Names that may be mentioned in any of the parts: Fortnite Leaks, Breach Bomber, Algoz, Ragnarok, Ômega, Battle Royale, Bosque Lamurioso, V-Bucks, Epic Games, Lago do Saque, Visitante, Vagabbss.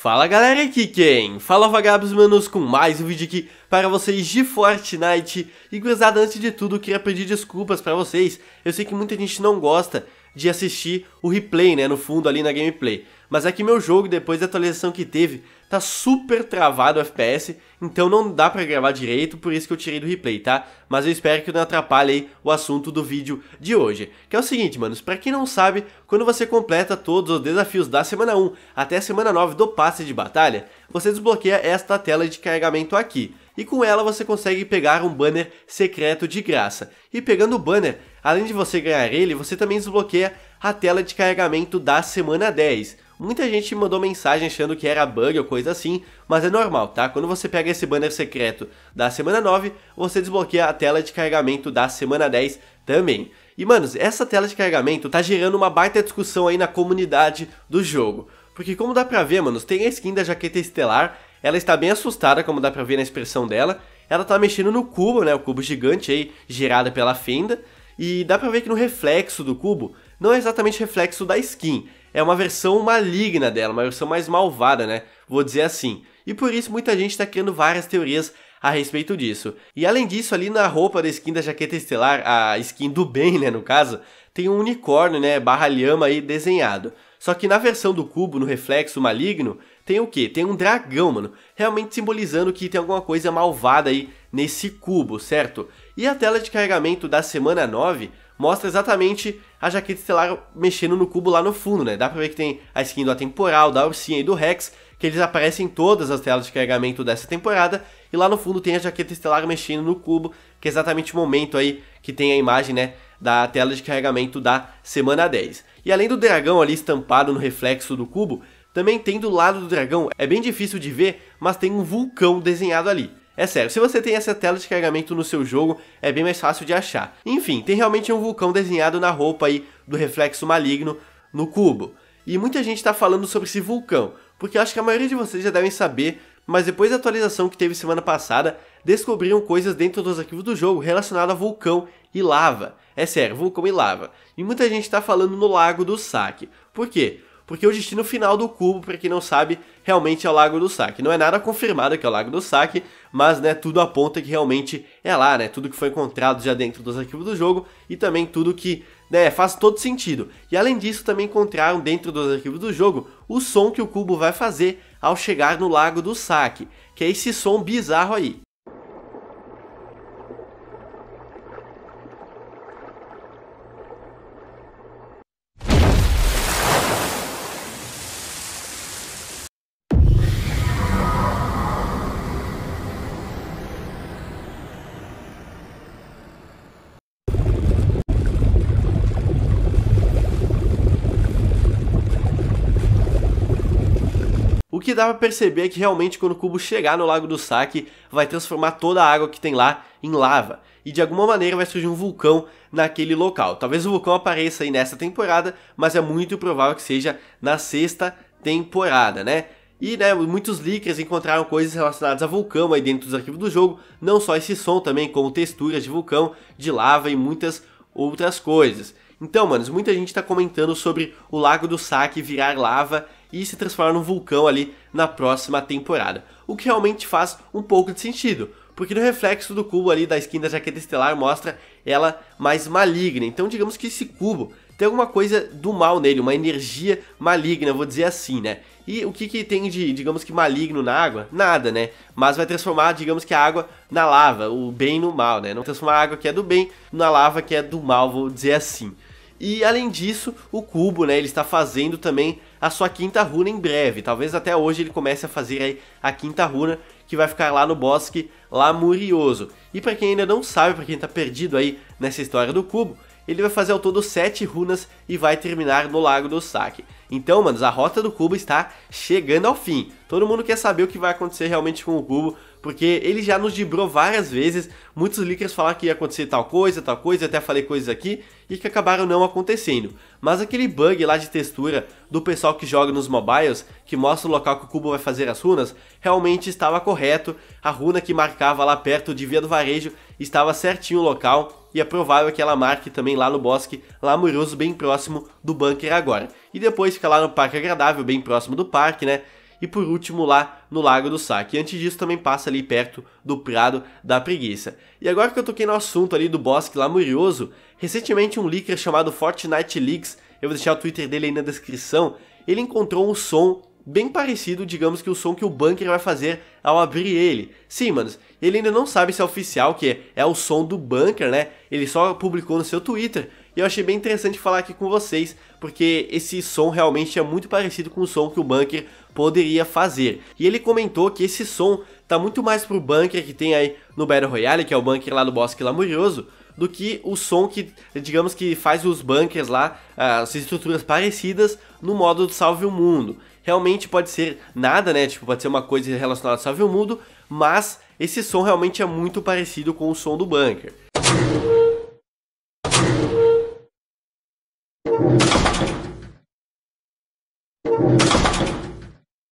Fala galera, aqui quem? Fala Vagabbss, manos, com mais um vídeo aqui para vocês de Fortnite. E gurizada, antes de tudo eu queria pedir desculpas para vocês. Eu sei que muita gente não gosta de assistir o replay, né, no fundo ali na gameplay. Mas é que meu jogo, depois da atualização que teve, tá super travado o FPS, então não dá pra gravar direito, por isso que eu tirei do replay, tá? Mas eu espero que não atrapalhe aí o assunto do vídeo de hoje, que é o seguinte, manos, pra quem não sabe, quando você completa todos os desafios da semana 1 até a semana 9 do passe de batalha, você desbloqueia esta tela de carregamento aqui, e com ela você consegue pegar um banner secreto de graça. E pegando o banner, além de você ganhar ele, você também desbloqueia a tela de carregamento da semana 10, Muita gente me mandou mensagem achando que era bug ou coisa assim, mas é normal, tá? Quando você pega esse banner secreto da semana 9, você desbloqueia a tela de carregamento da semana 10 também. E, manos, essa tela de carregamento tá gerando uma baita discussão aí na comunidade do jogo. Porque como dá pra ver, manos, tem a skin da Jaqueta Estelar, ela está bem assustada, como dá pra ver na expressão dela. Ela tá mexendo no cubo, né? O cubo gigante aí, gerado pela fenda. E dá pra ver que no reflexo do cubo, não é exatamente reflexo da skin, é uma versão maligna dela, uma versão mais malvada, né? Vou dizer assim. E por isso muita gente está criando várias teorias a respeito disso. E além disso, ali na roupa da skin da Jaqueta Estelar, a skin do bem, né, no caso, tem um unicórnio, né, barra lhama aí desenhado. Só que na versão do cubo, no reflexo maligno, tem o quê? Tem um dragão, mano, realmente simbolizando que tem alguma coisa malvada aí nesse cubo, certo? E a tela de carregamento da semana 9 mostra exatamente a Jaqueta Estelar mexendo no cubo lá no fundo, né? Dá pra ver que tem a skin do Atemporal, da Ursinha e do Rex, que eles aparecem em todas as telas de carregamento dessa temporada, e lá no fundo tem a Jaqueta Estelar mexendo no cubo, que é exatamente o momento aí que tem a imagem, né, da tela de carregamento da semana 10. E além do dragão ali estampado no reflexo do cubo, também tem do lado do dragão, é bem difícil de ver, mas tem um vulcão desenhado ali. É sério, se você tem essa tela de carregamento no seu jogo, é bem mais fácil de achar. Enfim, tem realmente um vulcão desenhado na roupa aí do reflexo maligno no cubo. E muita gente tá falando sobre esse vulcão, porque eu acho que a maioria de vocês já devem saber, mas depois da atualização que teve semana passada, descobriram coisas dentro dos arquivos do jogo relacionadas a vulcão e lava. É sério, vulcão e lava. E muita gente tá falando no Lago do Saque. Por quê? Porque o destino final do cubo, pra quem não sabe, realmente é o Lago do Saque. Não é nada confirmado que é o Lago do Saque, mas, né, tudo aponta que realmente é lá, né? Tudo que foi encontrado já dentro dos arquivos do jogo e também tudo que, né, faz todo sentido. E além disso, também encontraram dentro dos arquivos do jogo o som que o cubo vai fazer ao chegar no Lago do Saque, que é esse som bizarro aí. O que dá pra perceber é que realmente quando o cubo chegar no Lago do Saque, vai transformar toda a água que tem lá em lava. E de alguma maneira vai surgir um vulcão naquele local. Talvez o vulcão apareça aí nessa temporada, mas é muito provável que seja na sexta temporada, né? E, né, muitos leakers encontraram coisas relacionadas a vulcão aí dentro dos arquivos do jogo. Não só esse som também, como texturas de vulcão, de lava e muitas outras coisas. Então, manos, muita gente tá comentando sobre o Lago do Saque virar lava e se transformar num vulcão ali na próxima temporada, o que realmente faz um pouco de sentido, porque no reflexo do cubo ali da skin da Jaqueta Estelar mostra ela mais maligna, então digamos que esse cubo tem alguma coisa do mal nele, uma energia maligna, vou dizer assim, né? E o que tem de, digamos que, maligno na água? Nada, né? Mas vai transformar, digamos que, a água na lava, o bem no mal, né? Não transformar a água que é do bem na lava que é do mal, vou dizer assim. E além disso, o cubo, né, ele está fazendo também a sua quinta runa em breve. Talvez até hoje ele comece a fazer aí a quinta runa, que vai ficar lá no bosque lamurioso. E para quem ainda não sabe, para quem está perdido aí nessa história do cubo, ele vai fazer ao todo 7 runas e vai terminar no Lago do Saque. Então, manos, a rota do cubo está chegando ao fim. Todo mundo quer saber o que vai acontecer realmente com o cubo, porque ele já nos dibrou várias vezes. Muitos leakers falaram que ia acontecer tal coisa, até falei coisas aqui, e que acabaram não acontecendo. Mas aquele bug lá de textura do pessoal que joga nos mobiles, que mostra o local que o cubo vai fazer as runas, realmente estava correto. A runa que marcava lá perto de Via do Varejo estava certinho o local, e é provável que ela marque também lá no bosque lamurioso, bem próximo do bunker agora. E depois fica lá no Parque Agradável, bem próximo do parque, né? e por último lá no Lago do Saque. E antes disso também passa ali perto do Prado da Preguiça. E agora que eu toquei no assunto ali do bosque lamurioso, recentemente um leaker chamado Fortnite Leaks, eu vou deixar o Twitter dele aí na descrição, ele encontrou um som bem parecido, digamos que o som que o bunker vai fazer ao abrir ele. Sim, manos, ele ainda não sabe se é oficial, que é o som do bunker, né? Ele só publicou no seu Twitter. E eu achei bem interessante falar aqui com vocês, porque esse som realmente é muito parecido com o som que o bunker poderia fazer. E ele comentou que esse som tá muito mais pro bunker que tem aí no Battle Royale, que é o bunker lá do Bosque Lamurioso, do que o som que, digamos que faz os bunkers lá, as estruturas parecidas no modo do Salve o Mundo. Realmente pode ser nada, né, tipo, pode ser uma coisa relacionada ao Salve o Mundo, mas esse som realmente é muito parecido com o som do bunker.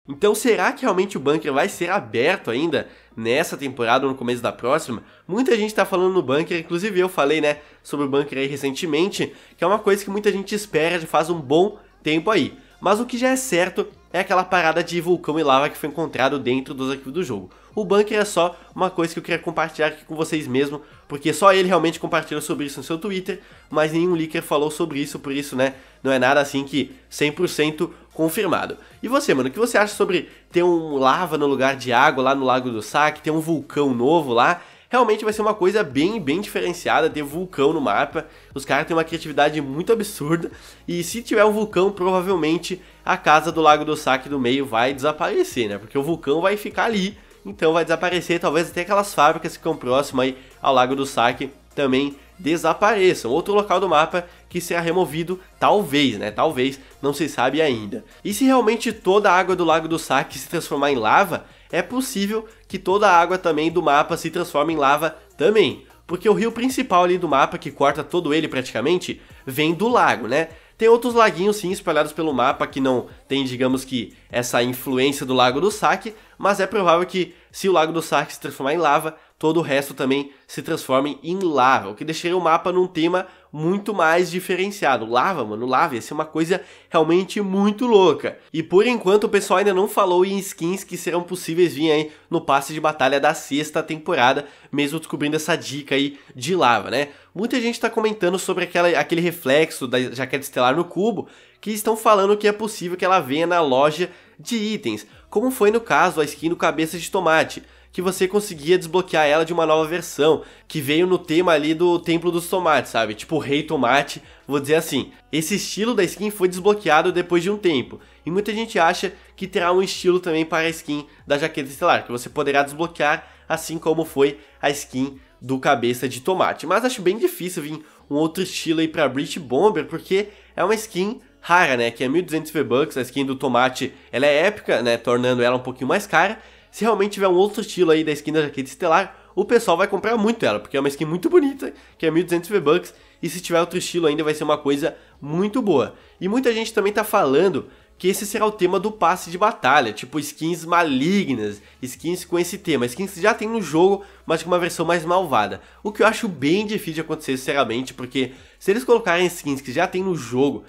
Então será que realmente o bunker vai ser aberto ainda nessa temporada ou no começo da próxima? Muita gente tá falando no bunker, inclusive eu falei, né, sobre o bunker aí recentemente, que é uma coisa que muita gente espera já faz um bom tempo aí. Mas o que já é certo é aquela parada de vulcão e lava que foi encontrado dentro dos arquivos do jogo. O bunker é só uma coisa que eu queria compartilhar aqui com vocês mesmo, porque só ele realmente compartilhou sobre isso no seu Twitter, mas nenhum leaker falou sobre isso, por isso, né, não é nada assim que 100% confirmado. E você, mano, o que você acha sobre ter um lava no lugar de água lá no Lago do Saque, ter um vulcão novo lá? Realmente vai ser uma coisa bem diferenciada ter vulcão no mapa. Os caras têm uma criatividade muito absurda. E se tiver um vulcão, provavelmente a casa do Lago do Saque do meio vai desaparecer, né? Porque o vulcão vai ficar ali, então vai desaparecer. Talvez até aquelas fábricas que ficam próximas aí ao Lago do Saque também desapareçam. Outro local do mapa que será removido, talvez, né? Talvez, não se sabe ainda. E se realmente toda a água do Lago do Saque se transformar em lava, é possível que toda a água também do mapa se transforme em lava também, porque o rio principal ali do mapa, que corta todo ele praticamente, vem do lago, né? Tem outros laguinhos sim espalhados pelo mapa que não tem, digamos que, essa influência do Lago do Saque, mas é provável que se o Lago do Saque se transformar em lava, todo o resto também se transforme em lava, o que deixaria o mapa num tema muito mais diferenciado. Lava, mano, lava, ia ser uma coisa realmente muito louca. E por enquanto o pessoal ainda não falou em skins que serão possíveis vir aí no passe de batalha da 6ª temporada, mesmo descobrindo essa dica aí de lava, né? Muita gente tá comentando sobre aquele reflexo da jaqueta estelar no cubo, que estão falando que é possível que ela venha na loja de itens, como foi no caso a skin do Cabeça de Tomate, que você conseguia desbloquear ela de uma nova versão, que veio no tema ali do Templo dos Tomates, sabe? Tipo o Rei Tomate, vou dizer assim. Esse estilo da skin foi desbloqueado depois de um tempo, e muita gente acha que terá um estilo também para a skin da Jaqueta Estelar, que você poderá desbloquear, assim como foi a skin do Cabeça de Tomate. Mas acho bem difícil vir um outro estilo aí para Breach Bomber, porque é uma skin rara, né? Que é 1.200 V-Bucks, a skin do Tomate, ela é épica, né? Tornando ela um pouquinho mais cara. Se realmente tiver um outro estilo aí da skin da Jaqueta Estelar, o pessoal vai comprar muito ela, porque é uma skin muito bonita, que é 1.200 V-Bucks, e se tiver outro estilo ainda vai ser uma coisa muito boa. E muita gente também tá falando que esse será o tema do passe de batalha, tipo skins malignas, skins com esse tema, skins que já tem no jogo, mas com uma versão mais malvada. O que eu acho bem difícil de acontecer, sinceramente, porque se eles colocarem skins que já tem no jogo,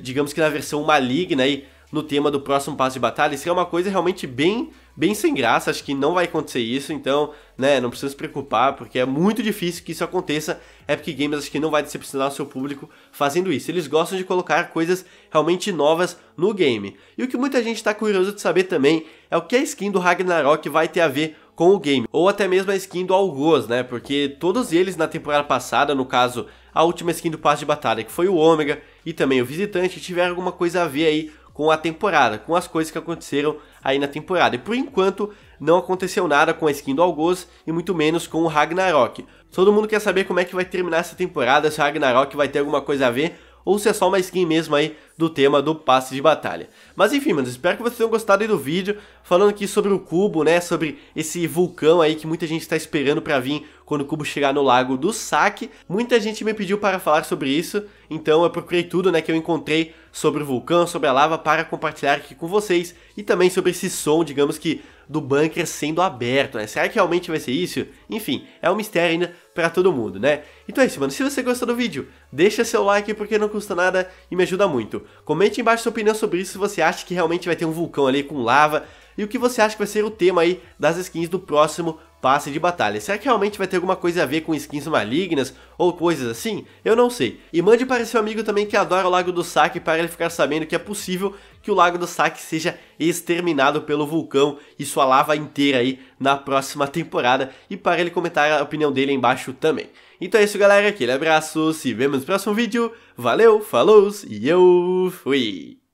digamos que na versão maligna aí, no tema do próximo passo de batalha, isso é uma coisa realmente bem sem graça, acho que não vai acontecer isso, então, né, não precisa se preocupar, porque é muito difícil que isso aconteça. Epic Games acho que não vai decepcionar o seu público fazendo isso, eles gostam de colocar coisas realmente novas no game. E o que muita gente está curioso de saber também é o que a skin do Ragnarok vai ter a ver com o game, ou até mesmo a skin do Algoz, né, porque todos eles na temporada passada, no caso, a última skin do passe de batalha, que foi o Ômega, e também o Visitante, tiveram alguma coisa a ver aí com a temporada, com as coisas que aconteceram aí na temporada. E por enquanto não aconteceu nada com a skin do Algoz e muito menos com o Ragnarok. Todo mundo quer saber como é que vai terminar essa temporada, se o Ragnarok vai ter alguma coisa a ver ou se é só uma skin mesmo aí do tema do passe de batalha. Mas enfim, mano, espero que vocês tenham gostado aí do vídeo, falando aqui sobre o cubo, né, sobre esse vulcão aí que muita gente está esperando pra vir quando o cubo chegar no Lago do Saque. Muita gente me pediu para falar sobre isso, então eu procurei tudo, né, que eu encontrei sobre o vulcão, sobre a lava, para compartilhar aqui com vocês, e também sobre esse som, digamos que, do bunker sendo aberto, né? Será que realmente vai ser isso? Enfim, é um mistério ainda pra todo mundo, né? Então é isso, mano, se você gostou do vídeo, deixa seu like porque não custa nada e me ajuda muito. Comente embaixo sua opinião sobre isso, se você acha que realmente vai ter um vulcão ali com lava, E o que você acha que vai ser o tema aí das skins do próximo passe de batalha? Será que realmente vai ter alguma coisa a ver com skins malignas ou coisas assim? Eu não sei. E mande para seu amigo também que adora o Lago do Saque, para ele ficar sabendo que é possível que o Lago do Saque seja exterminado pelo vulcão e sua lava inteira aí na próxima temporada, e para ele comentar a opinião dele aí embaixo também. Então é isso, galera, aquele abraço, se vemos no próximo vídeo, valeu, falou e eu fui!